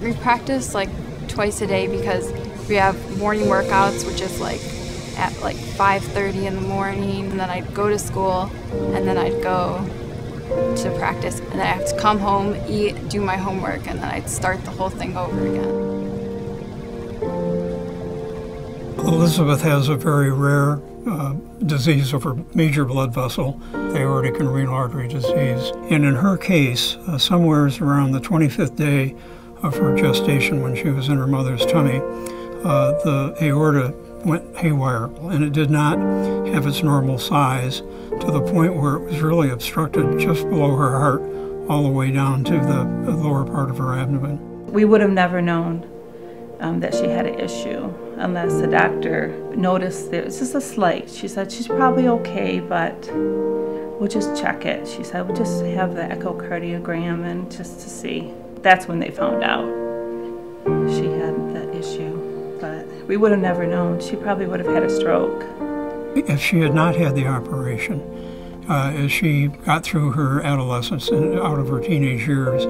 We practice like twice a day because we have morning workouts, which is like at like 5:30 in the morning, and then I'd go to school, and then I'd go to practice, and then I have to come home, eat, do my homework, and then I'd start the whole thing over again. Elizabeth has a very rare disease of her major blood vessel, aortic and renal artery disease. And in her case, somewhere around the 25th day of her gestation, when she was in her mother's tummy, the aorta went haywire, and it did not have its normal size, to the point where it was really obstructed just below her heart all the way down to the lower part of her abdomen. We would have never known that she had an issue unless the doctor noticed there was just a slight. She said, she's probably okay, but we'll just check it. She said, we'll just have the echocardiogram and just to see. That's when they found out she had that issue, but we would have never known. She probably would have had a stroke. If she had not had the operation, as she got through her adolescence and out of her teenage years,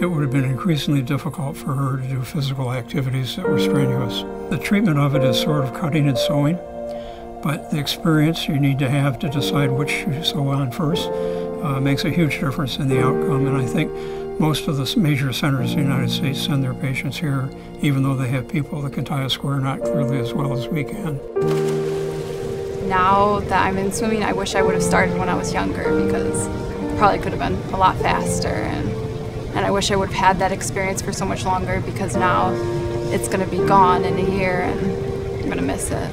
it would have been increasingly difficult for her to do physical activities that were strenuous. The treatment of it is sort of cutting and sewing, but the experience you need to have to decide which you sew on first makes a huge difference in the outcome, and I think most of the major centers in the United States send their patients here, even though they have people that can tie a square knot clearly as well as we can. Now that I'm in swimming, I wish I would have started when I was younger, because I probably could have been a lot faster, and I wish I would have had that experience for so much longer, because now it's going to be gone in a year and I'm going to miss it.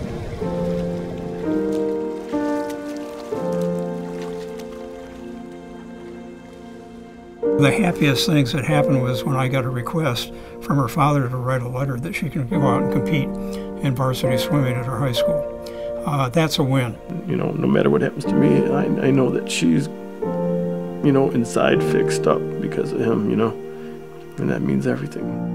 The happiest things that happened was when I got a request from her father to write a letter that she can go out and compete in varsity swimming at her high school. That's a win. You know, no matter what happens to me, I know that she's, you know, inside fixed up because of him, you know, and that means everything.